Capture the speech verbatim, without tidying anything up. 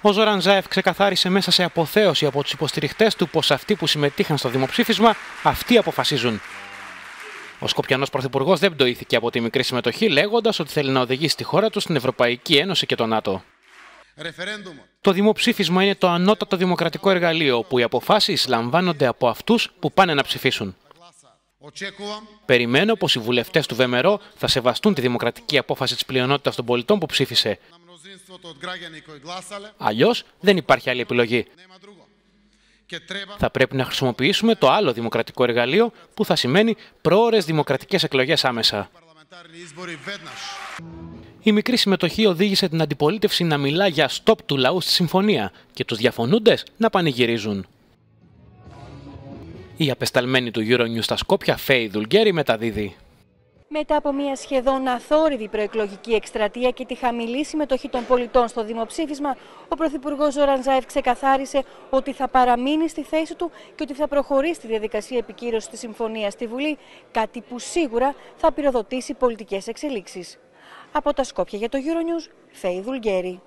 Ο Ζόραν Ζάεφ ξεκαθάρισε μέσα σε αποθέωση από τους υποστηριχτές του πως αυτοί που συμμετείχαν στο δημοψήφισμα, αυτοί αποφασίζουν. Ο Σκοπιανός Πρωθυπουργός δεν πτωήθηκε από τη μικρή συμμετοχή, λέγοντας ότι θέλει να οδηγήσει τη χώρα του στην Ευρωπαϊκή Ένωση και το ΝΑΤΟ. Το δημοψήφισμα είναι το ανώτατο δημοκρατικό εργαλείο, όπου οι αποφάσεις λαμβάνονται από αυτούς που πάνε να ψηφίσουν. Περιμένω πως οι βουλευτές του Βεμερό θα σεβαστούν τη δημοκρατική απόφαση της πλειονότητας των πολιτών που ψήφισε. Αλλιώς δεν υπάρχει άλλη επιλογή. Θα πρέπει να χρησιμοποιήσουμε το άλλο δημοκρατικό εργαλείο, που θα σημαίνει πρόορες δημοκρατικές εκλογές άμεσα. Η μικρή συμμετοχή οδήγησε την αντιπολίτευση να μιλά για στόπ του λαού στη συμφωνία και τους διαφωνούντες να πανηγυρίζουν. Η απεσταλμένη του Euronews στα Σκόπια, Φέι Δουλγκέρη, μεταδίδει. Μετά από μια σχεδόν αθόρυβη προεκλογική εκστρατεία και τη χαμηλή συμμετοχή των πολιτών στο δημοψήφισμα, ο Πρωθυπουργός Ζόραν Ζάεφ ξεκαθάρισε ότι θα παραμείνει στη θέση του και ότι θα προχωρήσει τη διαδικασία επικύρωσης της συμφωνίας στη Βουλή, κάτι που σίγουρα θα πυροδοτήσει πολιτικές εξελίξεις. Από τα Σκόπια για το Euronews, Φέι Δουλγκέρη.